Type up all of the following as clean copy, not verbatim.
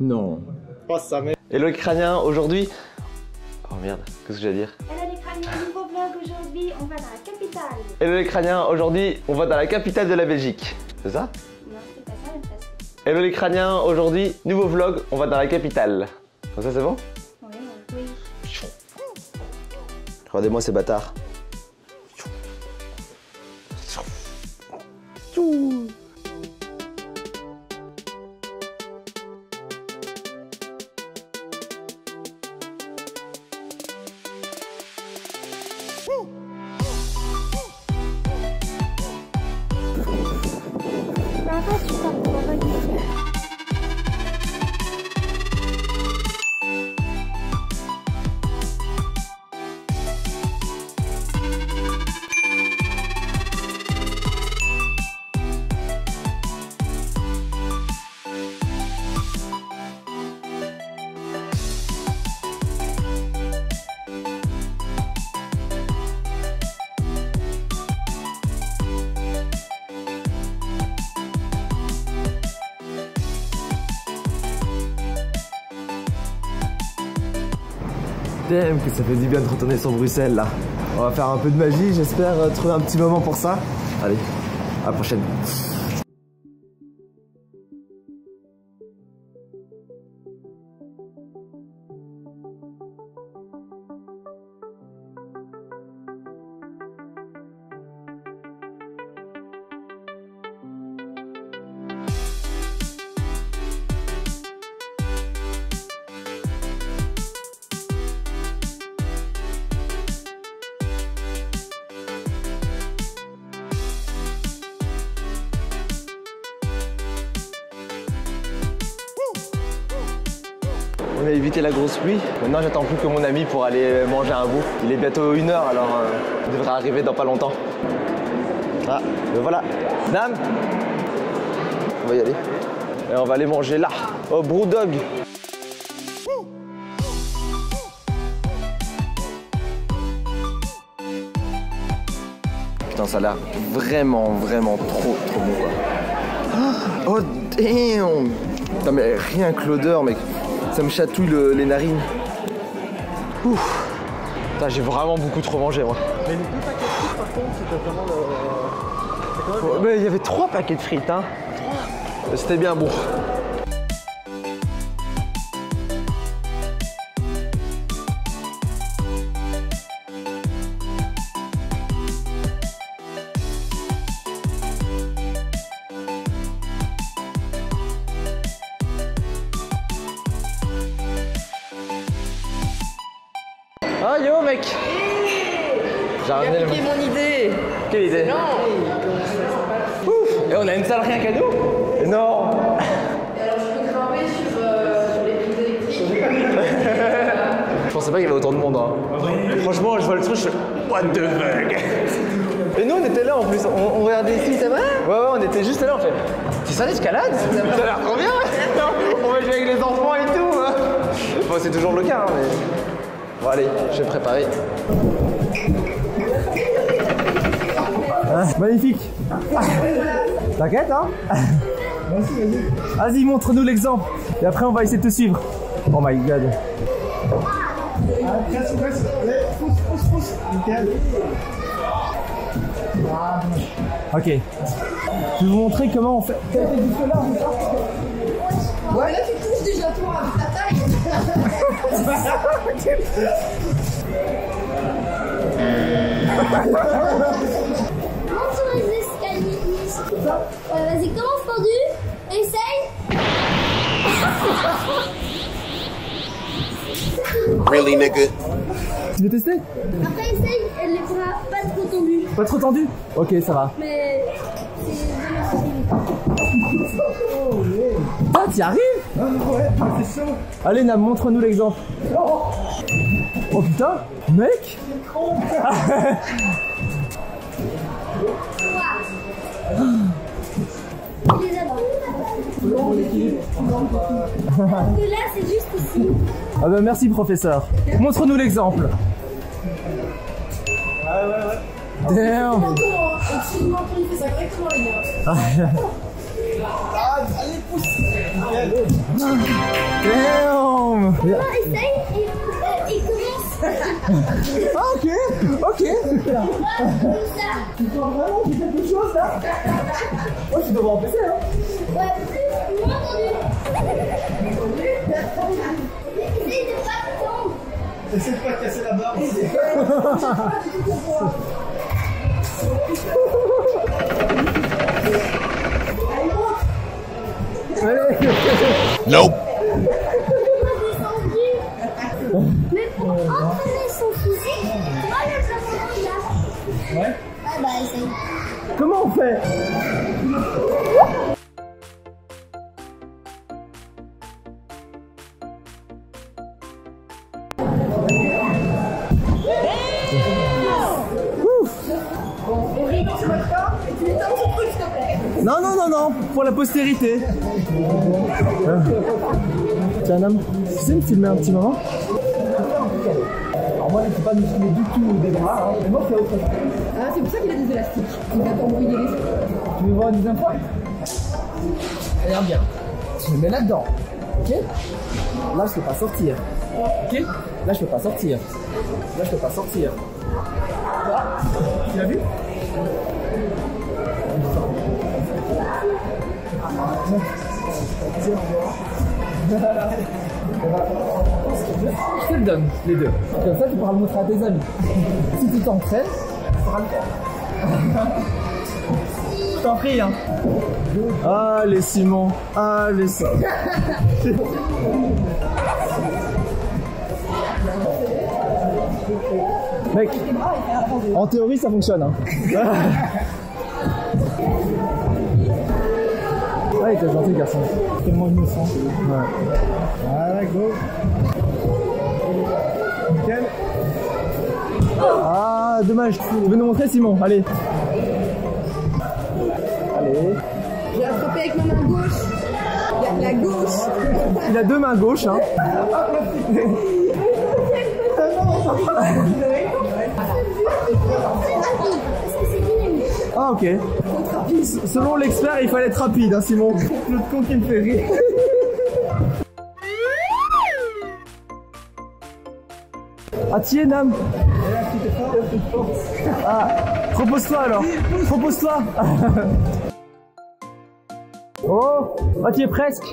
Non. Oh, ça m'est... Hello crânien, aujourd'hui... Oh merde, qu'est-ce que j'ai à dire? Hello les crâniens, nouveau vlog aujourd'hui, on va dans la capitale. Hello les crâniens, aujourd'hui, on va dans la capitale de la Belgique. C'est ça? Non, c'est pas ça, mais ça. Hello les crâniens, aujourd'hui, nouveau vlog, on va dans la capitale. Comme ça, c'est bon? Oui, oui. Regardez-moi ces bâtards. Damn, que ça fait du bien de retourner sur Bruxelles là. On va faire un peu de magie, j'espère trouver un petit moment pour ça. Allez, à la prochaine. On a évité la grosse pluie. Maintenant, j'attends plus que mon ami pour aller manger un bout. Il est bientôt 1h, alors il devrait arriver dans pas longtemps. Ah, le voilà. Nam, on va y aller. Et on va aller manger là, au Broodog. Putain, ça a l'air vraiment, vraiment trop bon, quoi. Oh, damn! Putain, mais rien que l'odeur, mec. Ça me chatouille les narines. Ouf. Putain, j'ai vraiment beaucoup trop mangé, moi. Mais les deux paquets de frites, par contre, c'était vraiment le... Quand même... Mais il y avait 3 paquets de frites, hein. 3. C'était bien bon. Oh yo mec, hey, j'ai ramené le... mon idée. Quelle idée? Non. Ouf. Et on a une salle rien qu'à nous? Non. Et alors je peux grimper sur les prises électriques. Je pensais pas qu'il y avait autant de monde, hein. Oui. Franchement je vois le truc, je... What the fuck. Et nous on était là en plus, on regardait ici. Ça va? Ouais, on était juste là en fait. C'est ça l'escalade? Ça a l'air trop bien. On va jouer avec les enfants et tout, hein. Enfin, c'est toujours le cas, hein, mais... Bon allez, je vais préparer. Ah, magnifique. Ah, t'inquiète, hein. Vas-y, montre-nous l'exemple. Et après, on va essayer de te suivre. Oh my god. Ok. Je vais vous montrer comment on fait. Ouais, là, tu touches déjà toi avec ta taille. Monte sur les escaliers. Ouais, vas-y, commence pendu. Essaye. Really, nigga. Tu veux tester? Après, essaye, elle les bras pas trop tendus. Pas trop tendus? Ok, ça va. Mais c'est de oh, yeah. Ah, t'y arrives? Ah, ouais, c'est chaud. Allez, Nam, montre-nous l'exemple. Oh. Oh putain, mec. Là, c'est juste ici. Ah bah merci, professeur. Montre-nous l'exemple. Ouais. Damn. Allez, pousse. Damn. Non, essaye, il commence. Ok, ok. Tu dois vraiment faire quelque chose là. Moi, je suis devant PC, hein. Ouais, plus, moins entendu. Essaye de pas tomber. Essaye de pas casser la barre. Je sais pas du tout pourquoi. Nope. Mais pour entraîner son physique, moi je le fais là. Ouais. Ah bah essaye. Comment on fait? On rigole sur votre corps et tu lui donnes son truc s'il te plaît. Non, non, non, non, pour la postérité. Tiens, Nam, tu sais me filmer un petit moment? Alors moi, je ne sais pas me filmer du tout des bras, hein. Moi, c'est autre chose. Ah, c'est pour ça qu'il a des élastiques. Il va t'embrouiller les yeux. Tu veux voir des infos? Regarde bien. Je me mets là-dedans. Ok? Là, je peux pas sortir. Ok? Là, je peux pas sortir. Là, je peux pas sortir. Ah, tu l'as vu? Je te le donne, les deux. Comme ça, tu pourras le montrer à tes amis. Si tu t'entraînes, tu pourras le faire. Je t'en prie, hein. Allez, Simon. Allez, ça. Mec, en théorie ça fonctionne, hein. Ah, il était gentil, garçon. Tellement innocent. Ouais. Voilà, go. Nickel. Ah, dommage. Je vais nous montrer Simon, allez. Allez. J'ai attrapé avec ma main gauche. La gauche. Il a deux mains gauches, hein. Ah, ok. Selon l'expert, il fallait être rapide, hein, Simon. L'autre con qui me fait rire. Ah, tiens, Nam. Ah, propose-toi alors. Propose-toi. Oh, ah, tu es presque.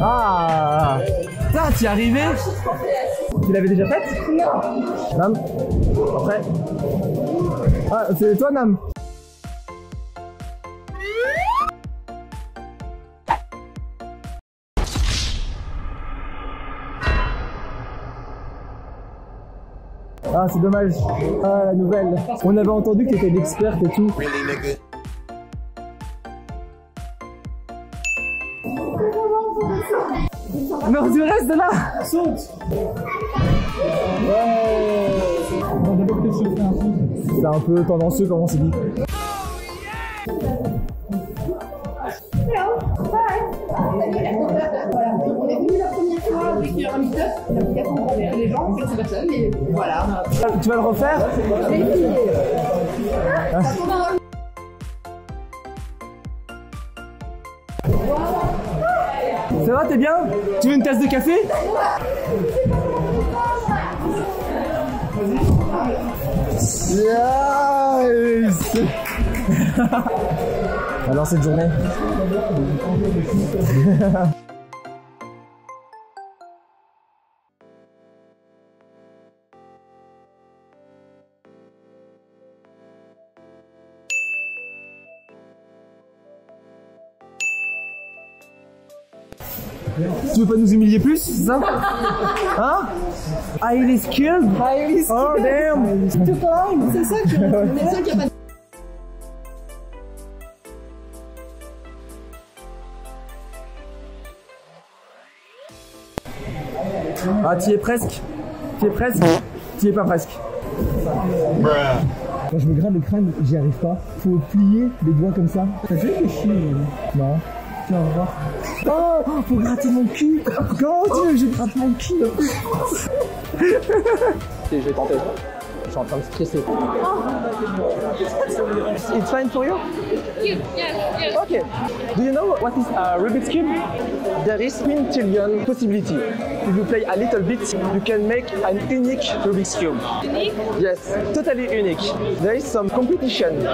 Ah, ça, t'y es arrivé? Tu l'avais déjà faite? Non. Nam? Après? Ah, c'est toi, Nam? Ah, c'est dommage. Ah, la nouvelle. On avait entendu que t'étais l'experte et tout. Non, tu restes là. Saute. On va d'abord peut-être souffler un saut. C'est un peu tendancieux comme on s'est dit. Voilà, on est venu la première fois avec un meet-up, l'application pour les gens, en fait c'est personne, mais voilà. Tu vas le refaire? Je vais essayer. Ça va, t'es bien? Tu veux une tasse de café? Yes. Alors cette journée. Tu veux pas nous humilier plus, c'est ça? Hein? Highly skilled? Highly skilled? Oh damn! To climb! C'est ça que je veux dire. C'est ça qu'il n'y a pas de... Ah, t'y es presque? T'y es presque? T'y es pas presque? Quand je me gratte le crâne, j'y arrive pas. Faut plier les doigts comme ça. T'as vu que je suis... Non. Tiens, on va voir. Oh, faut gratter mon cul. Comment tu veux que je gratte mon cul? Je vais tenter. Je suis en train de stresser. Oh. It's fine for you? Cube, yes, yes. Okay. Do you know what is a Rubik's Cube? There is 1 trillion possibility. If you play a little bit, you can make an unique Rubik's Cube. Unique? Yes, totally unique. There is some competition.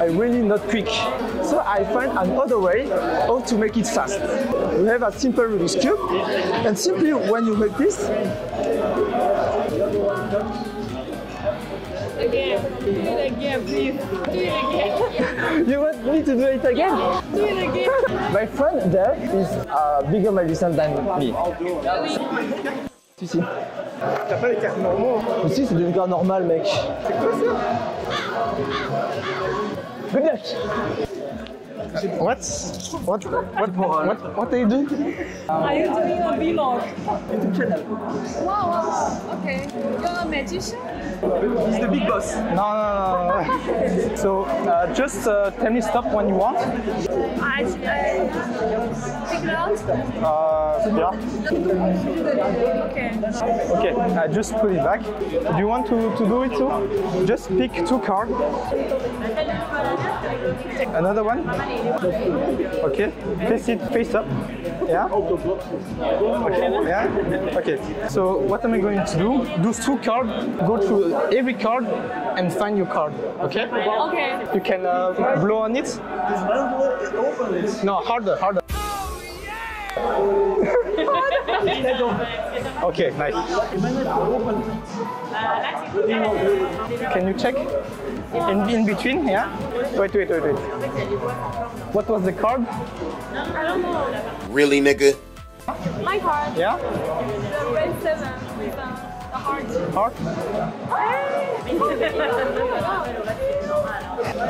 I'm really not quick. So I find another way how to make it fast. We have a simple Rubik's Cube, and simply when you make this, again, please. Do it again. You want me to do it again? Do it again. My friend there is a bigger magician than me. Si, si. T'as pas les cartes normaux? Mais si, c'est des cartes normales, mec. C'est quoi ça? Good luck. What are you doing? Are you doing a vlog? Wow, wow, okay. You're a magician? He's the big boss. No. So just tell me stop when you want. Figure out? Yeah. Okay, I just put it back. Do you want to do it too? Just pick 2 cards. Another one? Okay, face it face up. Yeah? Okay, yeah? Okay, so what am I going to do? Do 2 cards, go through every card and find your card. Okay? Okay. You can blow on it. No, harder, harder. Okay, nice. Can you check? In between, yeah? Wait. What was the card? I don't know. Really, nigga? My card. Yeah? The red 7 with the heart. Heart?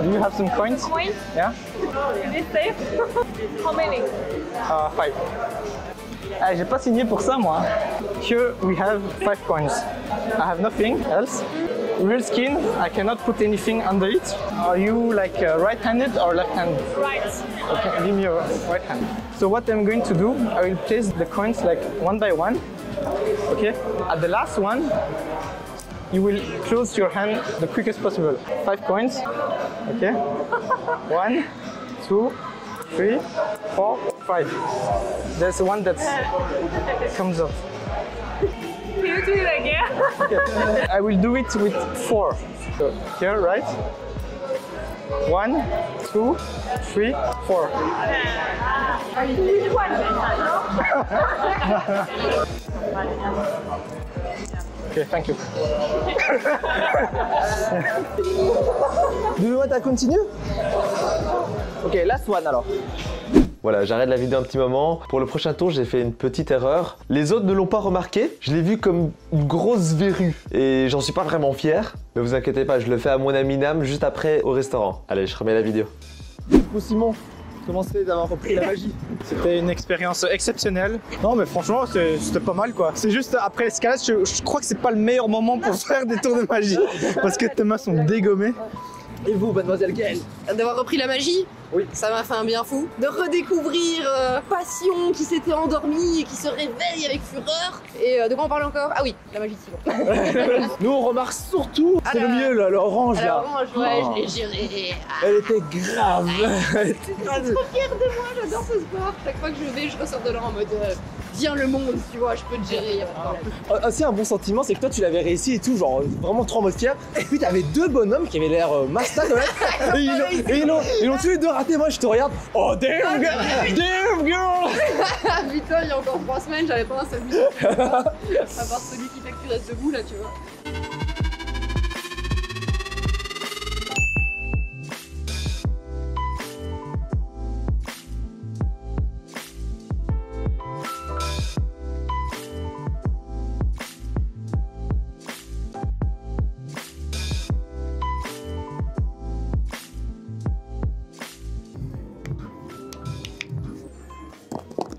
Do you have some coins? Coins? Yeah? Is it safe? How many? 5. Ah, j'ai pas signé pour ça, moi. Here we have 5 coins. I have nothing else. Real skin, I cannot put anything under it. Are you like right-handed or left-handed? Right. Okay, give me your right hand. So what I'm going to do, I will place the coins like one by one. Okay, at the last one, you will close your hand the quickest possible. 5 coins. Okay. 1, 2, 3, 4, 5. There's one that comes up. Can you do it again? Okay. I will do it with 4. So here, right? 1, 2, 3, 4. Okay, thank you. Do you want to continue? Okay, last one alors. Voilà, j'arrête la vidéo un petit moment. Pour le prochain tour, j'ai fait une petite erreur. Les autres ne l'ont pas remarqué. Je l'ai vu comme une grosse verrue. Et j'en suis pas vraiment fier. Mais vous inquiétez pas, je le fais à mon ami Nam juste après au restaurant. Allez, je remets la vidéo. Coucou Simon, comment c'était d'avoir repris la magie? C'était une expérience exceptionnelle. Non mais franchement, c'était pas mal quoi. C'est juste après l'escalade, je crois que c'est pas le meilleur moment pour faire des tours de magie. Parce que tes mains sont dégommées. Et vous, mademoiselle Gaëlle? D'avoir repris la magie? Oui. Ça m'a fait un bien fou. De redécouvrir Passion qui s'était endormie et qui se réveille avec fureur. Et de quoi on parle encore? Ah oui, la magie de Simon. Nous, on remarque surtout, c'est le mieux là, l'orange là. L'orange, ouais, oh. Je l'ai gérée. Ah. Elle était grave. Elle était grave. Je suis trop fière de moi, j'adore ce sport. Chaque fois que je vais, je ressors de là en mode... Viens le monde, tu vois, je peux te gérer, y'a pas de problème. Aussi un bon sentiment, c'est que toi tu l'avais réussi et tout, genre vraiment trop en mode fier. Et puis t'avais 2 bonhommes qui avaient l'air master de l'être. Et ils l'ont tous les 2 raté, moi je te regarde. Oh damn girl, damn girl. Putain, il y a encore 3 semaines, j'avais pas un seul but. À part celui qui fait que tu restes debout là, tu vois.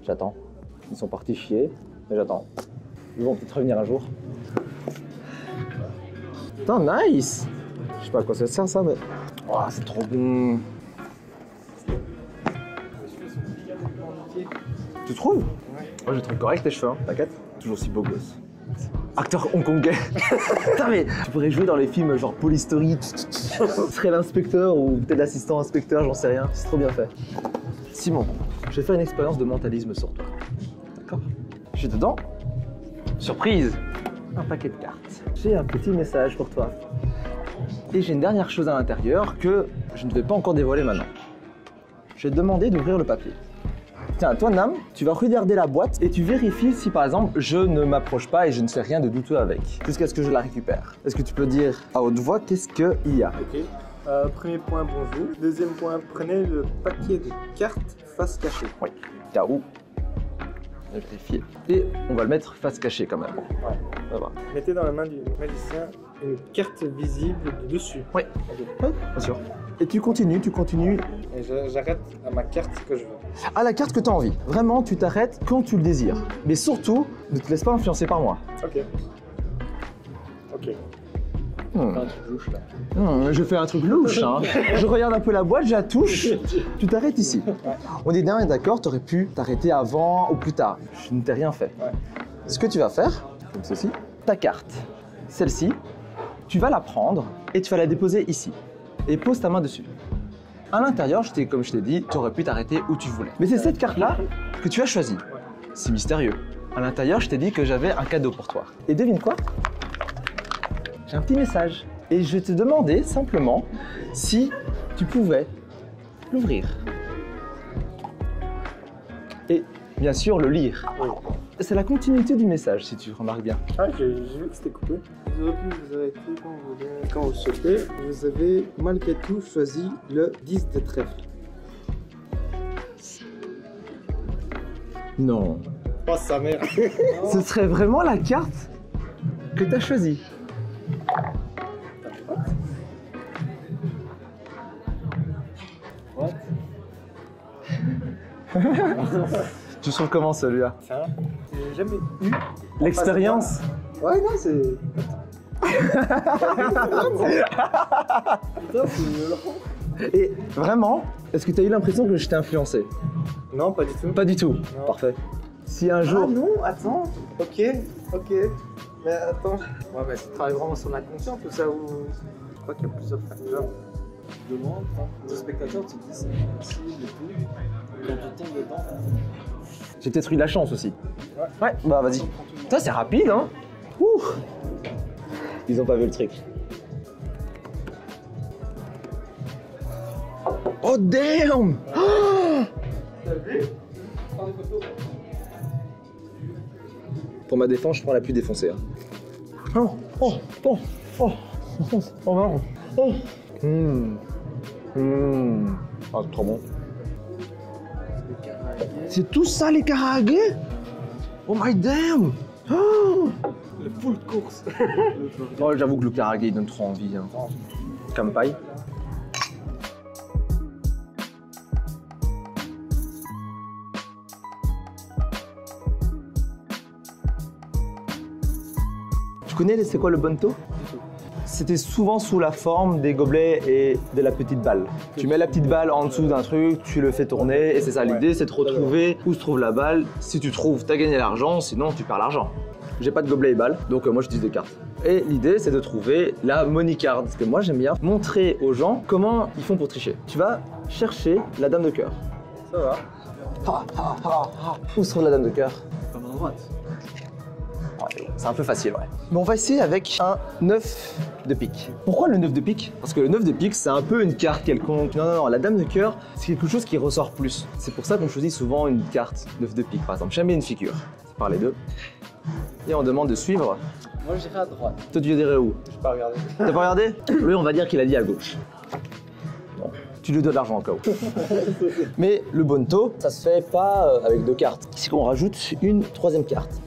J'attends. Ils sont partis chier, mais j'attends. Ils vont peut-être revenir un jour. Putain, nice! Je sais pas à quoi ça sert ça, mais... Oh, c'est trop bon! Tu trouves? Ouais. Moi, je trouve correct les cheveux, hein. T'inquiète. Toujours si beau gosse. acteur hongkongais. Putain mais tu pourrais jouer dans les films genre Police Story. Tu serais l'inspecteur ou peut-être l'assistant inspecteur, j'en sais rien. C'est trop bien fait. Simon, je vais faire une expérience de mentalisme sur toi. D'accord. Je suis dedans. Surprise. Un paquet de cartes. J'ai un petit message pour toi. Et j'ai une dernière chose à l'intérieur que je ne vais pas encore dévoiler maintenant. Je vais te demander d'ouvrir le papier. Tiens, toi Nam, tu vas regarder la boîte et tu vérifies si par exemple je ne m'approche pas et je ne fais rien de douteux avec, jusqu'à ce que je la récupère. Est-ce que tu peux dire à haute voix qu'est-ce qu'il y a? Ok. Premier point, bonjour. Deuxième point, prenez le paquet de cartes face cachée. Oui. Taou. Vérifier. Et on va le mettre face cachée quand même. Ouais. Ça va. Mettez dans la main du magicien une carte visible de dessus. Oui. Okay. Bien sûr. Et tu continues. Et j'arrête à ma carte que je veux. À la carte que tu as envie. Vraiment, tu t'arrêtes quand tu le désires. Mais surtout, ne te laisse pas influencer par moi. Ok. Ok. Fais un truc louche, là. Je fais un truc louche, hein. Je regarde un peu la boîte, je la touche. Tu t'arrêtes ici. Ouais. On est bien d'accord, tu aurais pu t'arrêter avant ou plus tard. Je ne t'ai rien fait. Ouais. Ce que tu vas faire, comme ceci, ta carte, celle-ci, tu vas la prendre et tu vas la déposer ici. Et pose ta main dessus. À l'intérieur, comme je t'ai dit, tu aurais pu t'arrêter où tu voulais. Mais c'est cette carte-là que tu as choisie. Ouais. C'est mystérieux. À l'intérieur, je t'ai dit que j'avais un cadeau pour toi. Et devine quoi? J'ai un petit message et je te demandais simplement si tu pouvais l'ouvrir. Et bien sûr le lire. Oui. C'est la continuité du message si tu remarques bien. Ah, j'ai vu que c'était coupé. Vous aurez pu vous arrêter quand vous souhaitez. Vous avez malgré tout choisi le 10 de trèfle. Non. Oh sa mère. Ce serait vraiment la carte que tu as choisie. What? Tu sens comment celui-là? Ça j'ai jamais eu. L'expérience? Ouais, non, c'est... Putain, c'est violent. Et vraiment, est-ce que tu as eu l'impression que je t'ai influencé? Non, pas du tout. Pas du tout. Non. Parfait. Si un jour... Ah non, attends. Ok, ok. Mais attends. Ouais, mais tu travailles vraiment sur l'inconscient, tout ça, ou... Je crois qu'il y a plusieurs facteurs. De loin, de spectateurs, tu te dis c'est impossible et tout. Quand tu tombes dedans. J'ai peut-être eu de la chance aussi. Ouais, bah vas-y. Ça c'est rapide, hein. Ouh. Ils ont pas vu le truc. Oh damn. T'as vu? Pour ma défense, je prends la plus défoncée. Hein. Oh. Ah, c'est trop bon. C'est tout ça les Karaage? Oh my damn! Oh le full course. Oh, j'avoue que le Karaage il donne trop envie. Hein. Campagne. Tu connais c'est quoi le bonto? C'était souvent sous la forme des gobelets et de la petite balle. Tu mets la petite balle en dessous d'un truc, tu le fais tourner et c'est ça l'idée, c'est de retrouver où se trouve la balle. Si tu trouves, tu as gagné l'argent, sinon tu perds l'argent. J'ai pas de gobelet et balle, donc moi j'utilise des cartes. Et l'idée c'est de trouver la money card, parce que moi j'aime bien montrer aux gens comment ils font pour tricher. Tu vas chercher la dame de cœur. Ça va. Où se trouve la dame de cœur? Pas à droite. C'est un peu facile, ouais. Mais on va essayer avec un 9 de pique. Pourquoi le 9 de pique? Parce que le 9 de pique, c'est un peu une carte quelconque. Non, la dame de cœur, c'est quelque chose qui ressort plus. C'est pour ça qu'on choisit souvent une carte 9 de pique, par exemple. Jamais une figure. C'est par les deux. Et on demande de suivre. Moi, j'irai à droite. Toi, tu dirais où? Je n'ai pas regardé. T'as pas regardé? Lui, on va dire qu'il a dit à gauche. Bon. Tu lui dois de l'argent, au cas où. Mais le bonto, ça se fait pas avec deux cartes. C'est qu'on rajoute une troisième carte.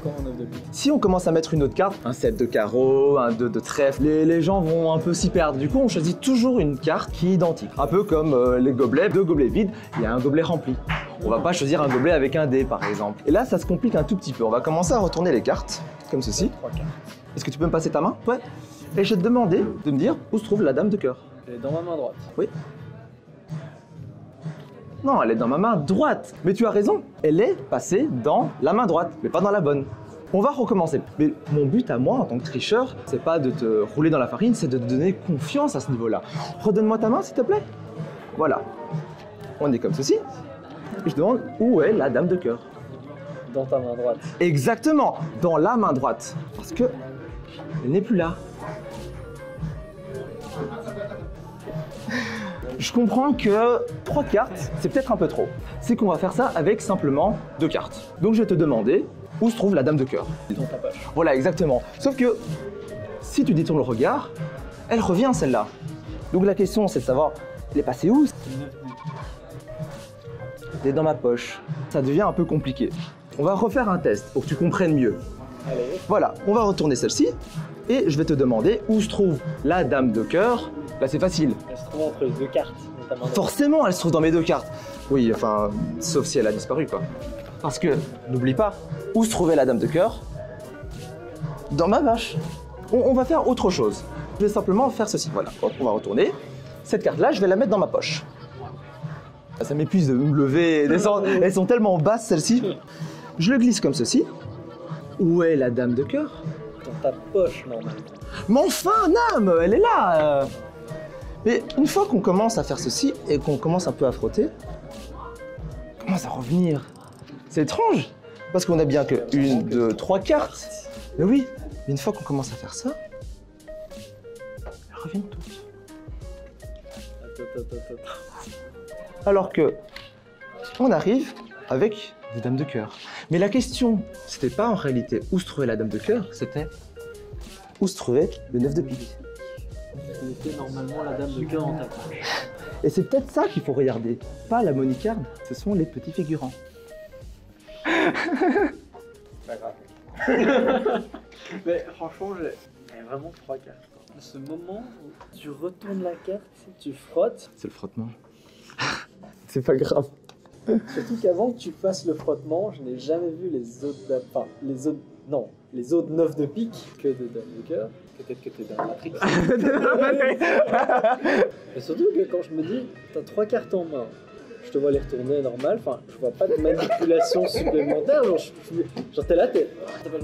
Si on commence à mettre une autre carte, un 7 de carreau, un 2 de trèfle, les gens vont un peu s'y perdre. Du coup, on choisit toujours une carte qui est identique. Un peu comme les gobelets, deux gobelets vides, il y a un gobelet rempli. On va pas choisir un gobelet avec un dé, par exemple. Et là, ça se complique un tout petit peu. On va commencer à retourner les cartes, comme ceci. Est-ce que tu peux me passer ta main? Ouais. Et je vais te demander de me dire où se trouve la dame de cœur. Elle est dans ma main droite. Oui. Non, elle est dans ma main droite. Mais tu as raison, elle est passée dans la main droite, mais pas dans la bonne. On va recommencer. Mais mon but à moi, en tant que tricheur, c'est pas de te rouler dans la farine, c'est de te donner confiance à ce niveau-là. Redonne-moi ta main, s'il te plaît. Voilà. On est comme ceci. Et je demande où est la dame de cœur. Dans ta main droite. Exactement, dans la main droite. Parce que elle n'est plus là. Je comprends que 3 cartes, c'est peut-être un peu trop. C'est qu'on va faire ça avec simplement 2 cartes. Donc je vais te demander où se trouve la dame de cœur. Dans ta poche. Voilà, exactement. Sauf que si tu détournes le regard, elle revient celle-là. Donc la question, c'est de savoir, elle est passée où? Elle est dans ma poche. Ça devient un peu compliqué. On va refaire un test pour que tu comprennes mieux. Allez. Voilà, on va retourner celle-ci et je vais te demander où se trouve la dame de cœur. Là, c'est facile. Elle se trouve entre les 2 cartes. Notamment dans... Forcément, elle se trouve dans mes 2 cartes. Oui, enfin, sauf si elle a disparu, quoi. Parce que, n'oublie pas, où se trouvait la dame de cœur? Dans ma vache. On va faire autre chose. Je vais simplement faire ceci. Voilà, hop, on va retourner. Cette carte-là, je vais la mettre dans ma poche. Ça m'épuise de me lever. Elles sont tellement basses, celles-ci. Je le glisse comme ceci. Où est la dame de cœur? Dans ta poche, normalement. Mais enfin, Nam, elle est là. Mais une fois qu'on commence à faire ceci et qu'on commence un peu à frotter, on commence à revenir. C'est étrange, parce qu'on a bien que 1, 2, 3 cartes. Mais oui, mais une fois qu'on commence à faire ça, elles reviennent toutes. Alors que on arrive avec des dames de cœur. Mais la question, c'était pas en réalité où se trouvait la dame de cœur, c'était où se trouvait le 9 de pique. C'était normalement la dame de cœur en ta. Et c'est peut-être ça qu'il faut regarder, pas la monicarde, ce sont les petits figurants. Pas grave. Mais franchement, j'ai vraiment 3 cartes. À ce moment où tu retournes la carte, tu frottes. C'est le frottement. C'est pas grave. Surtout qu'avant que tu fasses le frottement, je n'ai jamais vu les autres... Enfin, les autres... Non, les autres 9 de pique que de dame de cœur. Peut-être que t'es dans la matrice. Mais surtout que quand je me dis, t'as 3 cartes en main, je te vois les retourner normal, enfin, je vois pas de manipulation supplémentaire, genre t'es là, t'es...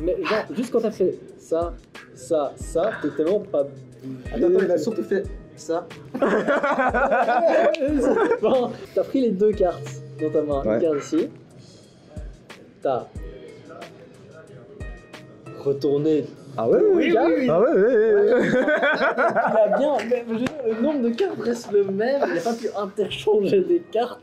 Mais genre, juste quand t'as fait ça, ça, ça, t'es tellement pas... Attends, mais la surtout fait... Ça. Bon, t'as pris les 2 cartes dans ta main, ouais. Une carte ici. T'as retourné. Ah ouais, oui, oui. Ah ouais, oui, oui. T'as bien, mais le nombre de cartes reste le même. Il n'y a pas pu interchanger des cartes.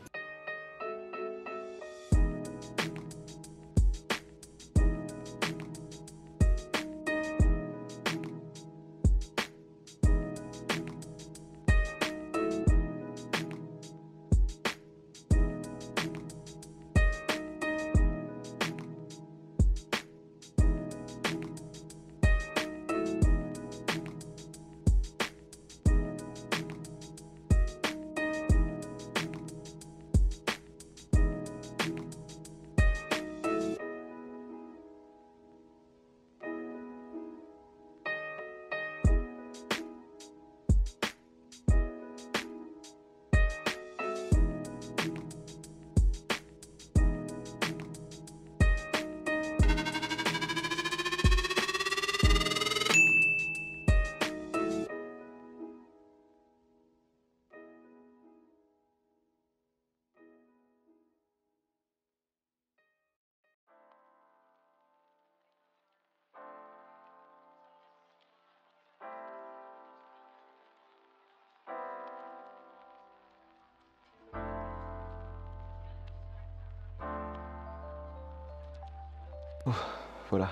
Voilà,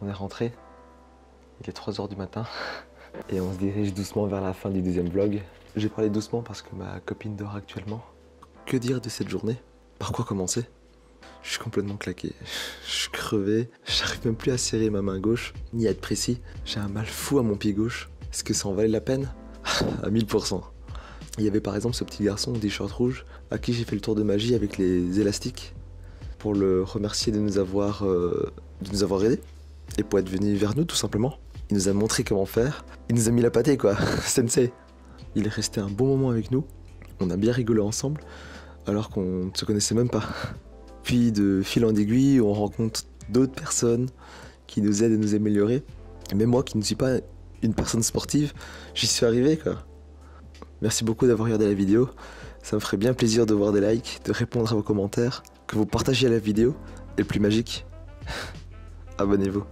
on est rentré, il est 3 h du matin et on se dirige doucement vers la fin du 2e vlog. J'ai parlé doucement parce que ma copine dort actuellement. Que dire de cette journée? Par quoi commencer? Je suis complètement claqué, je suis crevé, j'arrive même plus à serrer ma main gauche, ni à être précis. J'ai un mal fou à mon pied gauche. Est-ce que ça en valait la peine? À 1000%. Il y avait par exemple ce petit garçon au t-shirt rouge à qui j'ai fait le tour de magie avec les élastiques, pour le remercier de nous avoir aidés et pour être venu vers nous tout simplement. Il nous a montré comment faire, il nous a mis la pâtée quoi, sensei. Il est resté un bon moment avec nous, on a bien rigolé ensemble alors qu'on ne se connaissait même pas. Puis de fil en aiguille, on rencontre d'autres personnes qui nous aident à nous améliorer. Et même moi qui ne suis pas une personne sportive, j'y suis arrivé quoi. Merci beaucoup d'avoir regardé la vidéo. Ça me ferait bien plaisir de voir des likes, de répondre à vos commentaires, que vous partagiez la vidéo, et le plus magique, abonnez-vous.